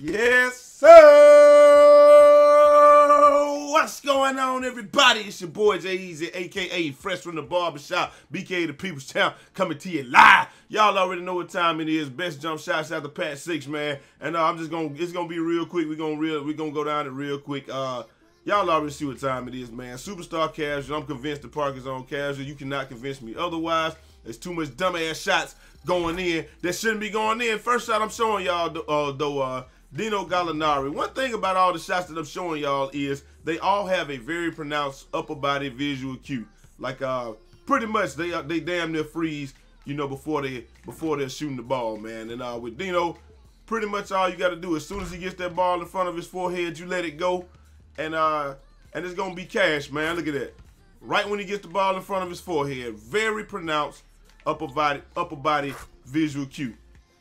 Yes, sir! What's going on, everybody? It's your boy, Jai Eazy, a.k.a. Fresh from the Barbershop, BK The People's Town, coming to you live. Y'all already know what time it is. Best jump shots out the past six, man. And I'm just going to, it's going to be real quick. We're going to go down it real quick. Y'all already see what time it is, man. Superstar Casual. I'm convinced the park is on Casual. You cannot convince me otherwise. There's too much dumbass shots going in that shouldn't be going in. First shot I'm showing y'all, Danilo Gallinari. One thing about all the shots that I'm showing y'all is they all have a very pronounced upper body visual cue. Like, pretty much they damn near freeze, you know, before they're shooting the ball, man. And with Dino, pretty much all you got to do as soon as he gets that ball in front of his forehead, you let it go, and it's gonna be cash, man. Look at that. Right when he gets the ball in front of his forehead, very pronounced upper body visual cue.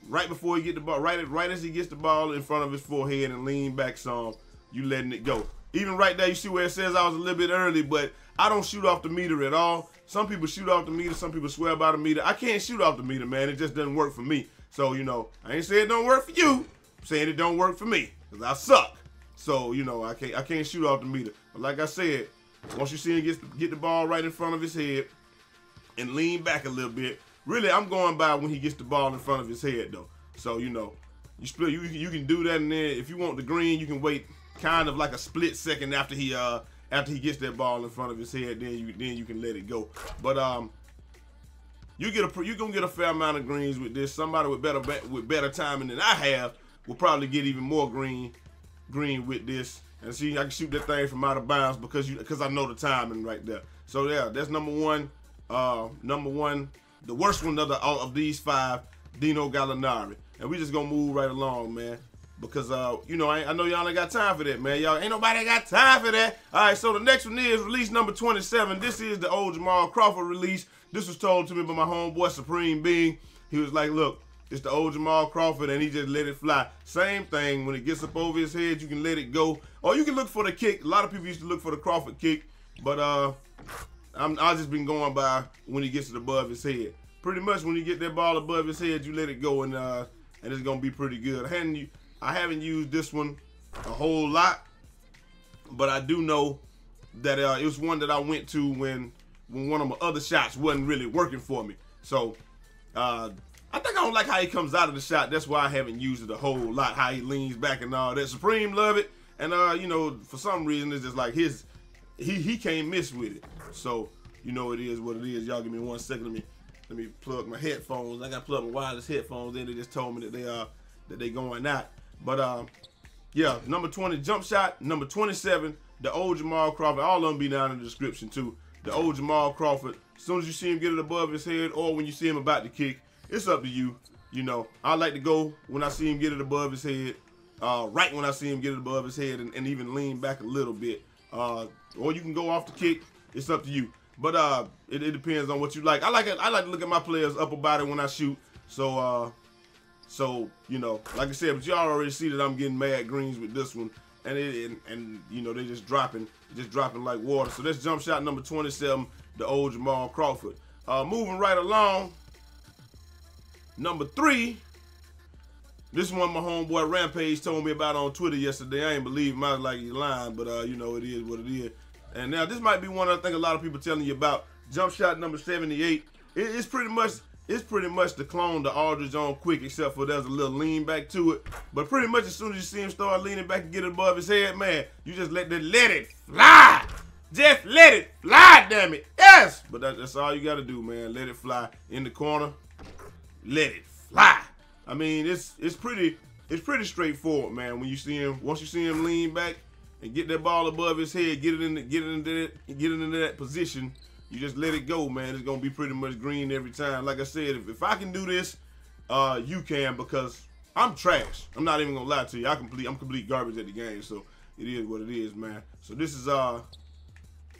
Right before he get the ball, right as he gets the ball in front of his forehead and lean back some, you letting it go. Even right there, you see where it says I was a little bit early, but I don't shoot off the meter at all. Some people shoot off the meter, some people swear by the meter. I can't shoot off the meter, man. It just doesn't work for me. So, you know, I ain't saying it don't work for you. I'm saying it don't work for me because I suck. So, you know, I can't shoot off the meter. But like I said, once you see him get the ball right in front of his head and lean back a little bit, really, I'm going by when he gets the ball in front of his head, though. So, you know, you can do that, and then if you want the green, you can wait kind of like a split second after he gets that ball in front of his head, then you can let it go. But you're gonna get a fair amount of greens with this. Somebody with better timing than I have will probably get even more green with this. And see, I can shoot that thing from out of bounds because I know the timing right there. So yeah, that's number one. The worst one of these five, Danilo Gallinari. And we just gonna move right along, man. Because, you know, I know y'all ain't got time for that, man. Y'all ain't nobody got time for that. All right, so the next one is release number 27. This is the old Jamal Crawford release. This was told to me by my homeboy, Supreme Being. He was like, look, it's the old Jamal Crawford, and he just let it fly. Same thing. When it gets up over his head, you can let it go. Or you can look for the kick. A lot of people used to look for the Crawford kick. But, I've just been going by when he gets it above his head. Pretty much when you get that ball above his head, you let it go, and it's gonna be pretty good. I haven't used this one a whole lot, but I do know that it was one that I went to when one of my other shots wasn't really working for me. So I think I don't like how he comes out of the shot. That's why I haven't used it a whole lot. How he leans back and all that. Supreme love it, and you know, for some reason it's just like his. He can't miss with it. So, you know, it is what it is. Y'all give me one second. Let me plug my headphones. I got to plug my wireless headphones in. They just told me that they going out. But, yeah, number 20, jump shot. Number 27, the old Jamal Crawford. All of them be down in the description, too. The old Jamal Crawford. As soon as you see him get it above his head or when you see him about to kick, it's up to you. You know, I like to go when I see him get it above his head, right when I see him get it above his head and even lean back a little bit. Or you can go off the kick. It's up to you. But it depends on what you like. I like to look at my players' upper body when I shoot. So you know, like I said, but y'all already see that I'm getting mad greens with this one, and you know, they just dropping like water. So that's jump shot number 27, the old Jamal Crawford. Moving right along. Number 3. This one my homeboy Rampage told me about on Twitter yesterday. I ain't believe him. I was like, he's lying, but you know, it is what it is. And now this might be one I think a lot of people telling you about. Jump shot number 78. It's pretty much the clone to Aldridge on quick, except for there's a little lean back to it. But pretty much as soon as you see him start leaning back and get it above his head, man, you just let it fly. Just let it fly, damn it. Yes. But that's all you gotta do, man. Let it fly in the corner. Let it fly. I mean, it's pretty straightforward, man. When you see him, once you see him lean back and get that ball above his head, get it into that position, you just let it go, man. It's gonna be pretty much green every time. Like I said, if I can do this, you can, because I'm trash. I'm not even gonna lie to you. I'm complete garbage at the game, so it is what it is, man. So this is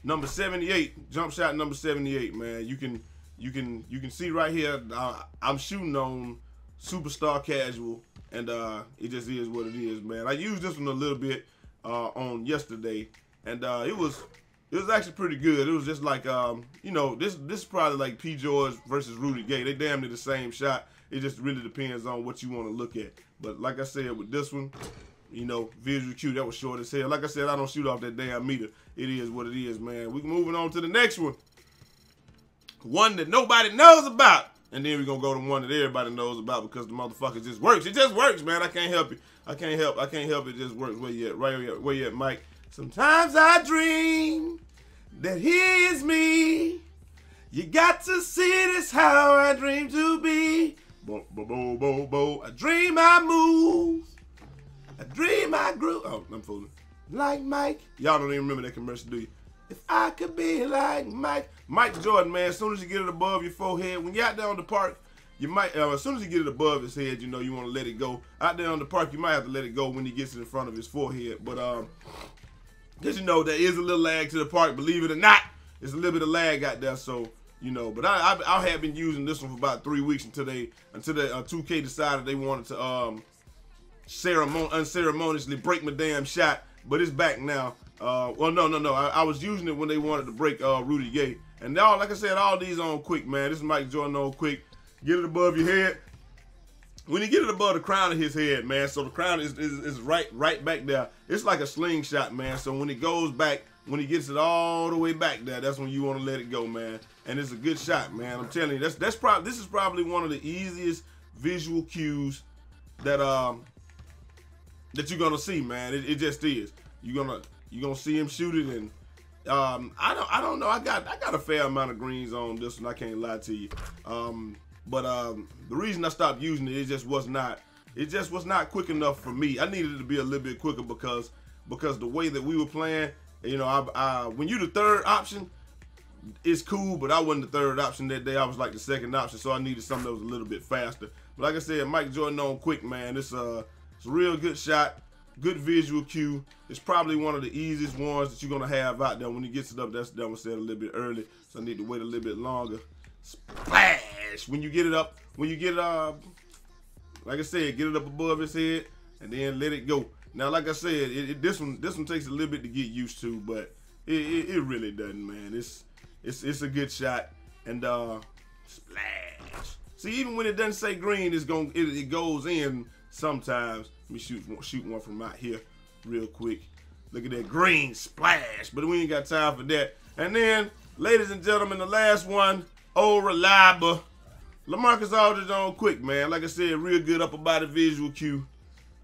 number 78, jump shot number 78, man. You can see right here. I'm shooting on Superstar Casual, and it just is what it is, man. I used this one a little bit on yesterday, and it was actually pretty good. It was just like, you know, this is probably like P. George versus Rudy Gay. They damn near the same shot. It just really depends on what you want to look at. But like I said, with this one, You know, visual cue, that was short as hell. Like I said, I don't shoot off that damn meter. It is what it is, man. We're moving on to the next one. One that nobody knows about. And then we're going to go to one that everybody knows about because the motherfucker just works. It just works, man. I can't help it. I can't help it. It just works. Where you at? Right here. Where you at, Mike? Sometimes I dream that he is me. You got to see this how I dream to be. Bo, bo, bo, bo, bo. I dream I move. I dream I grew. Oh, I'm fooling. Like Mike. Y'all don't even remember that commercial, do you? If I could be like Mike. Mike Jordan, man, as soon as you get it above your forehead, when you're out there on the park, you might, as soon as you get it above his head, you know you want to let it go. Out there on the park, you might have to let it go when he gets it in front of his forehead. But, just, you know, there is a little lag to the park, believe it or not. There's a little bit of lag out there, so, you know. But I have been using this one for about 3 weeks until 2K decided they wanted to, unceremoniously break my damn shot, but it's back now. Well, no. I was using it when they wanted to break Rudy Gay. And now, like I said, all these on quick, man. This is Mike Jordan on quick. Get it above your head. When you get it above the crown of his head, man, so the crown is right back there. It's like a slingshot, man. So when it goes back, when he gets it all the way back there, that's when you want to let it go, man. And it's a good shot, man. I'm telling you, this is probably one of the easiest visual cues that that you're gonna see, man. It just is. You're gonna see him shoot it, and I don't know. I got a fair amount of greens on this one. I can't lie to you. But the reason I stopped using it, it just was not quick enough for me. I needed it to be a little bit quicker because the way that we were playing, you know, when you're the third option, it's cool. But I wasn't the third option that day. I was like the second option, so I needed something that was a little bit faster. But like I said, Mike Jordan on quick, man. It's a real good shot, good visual cue. It's probably one of the easiest ones that you're going to have out there. When he gets it up, that's that one said a little bit early, so I need to wait a little bit longer. Splash! When you get it up, like I said, get it up above his head, and then let it go. Now, like I said, this one takes a little bit to get used to, but it really doesn't, man. It's a good shot, and splash. See, even when it doesn't say green, it goes in. Sometimes, let me shoot one from out here real quick. Look at that green splash, but we ain't got time for that. And then, ladies and gentlemen, the last one, old reliable. LaMarcus Aldridge on quick, man. Like I said, real good upper body visual cue.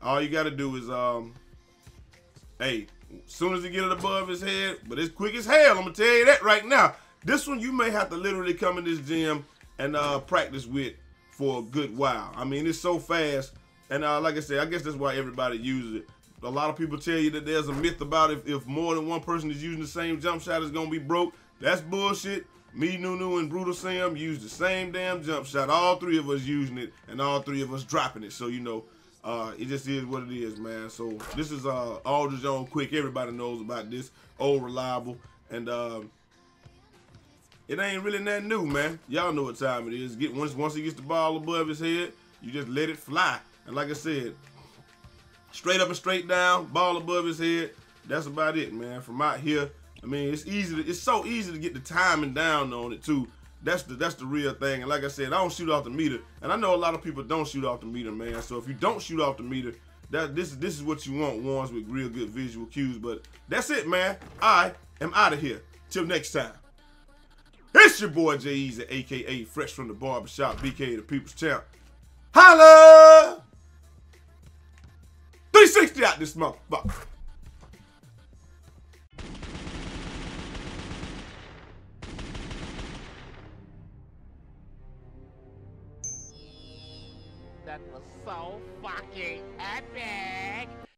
All you got to do is, hey, as soon as you get it above his head, but it's quick as hell. I'm going to tell you that right now. This one you may have to literally come in this gym and practice with for a good while. I mean, it's so fast. And like I said, I guess that's why everybody uses it. A lot of people tell you that there's a myth about if more than one person is using the same jump shot, it's going to be broke. That's bullshit. Me, Nunu, and Brutal Sam use the same damn jump shot. All three of us using it, and all three of us dropping it. So, you know, it just is what it is, man. So this is Aldridge on quick. Everybody knows about this. Old reliable. And it ain't really nothing new, man. Y'all know what time it is. Once he gets the ball above his head, you just let it fly. And like I said, straight up and straight down, ball above his head. That's about it, man. From out here, I mean, it's so easy to get the timing down on it too. That's the real thing. And like I said, I don't shoot off the meter, and I know a lot of people don't shoot off the meter, man. So if you don't shoot off the meter, this is what you want, ones with real good visual cues. But that's it, man. I am out of here. Till next time. It's your boy Jai Eazy, aka Fresh from the Barbershop, BK the People's Town. Holla! 360 out this motherfucker. That was so fucking epic!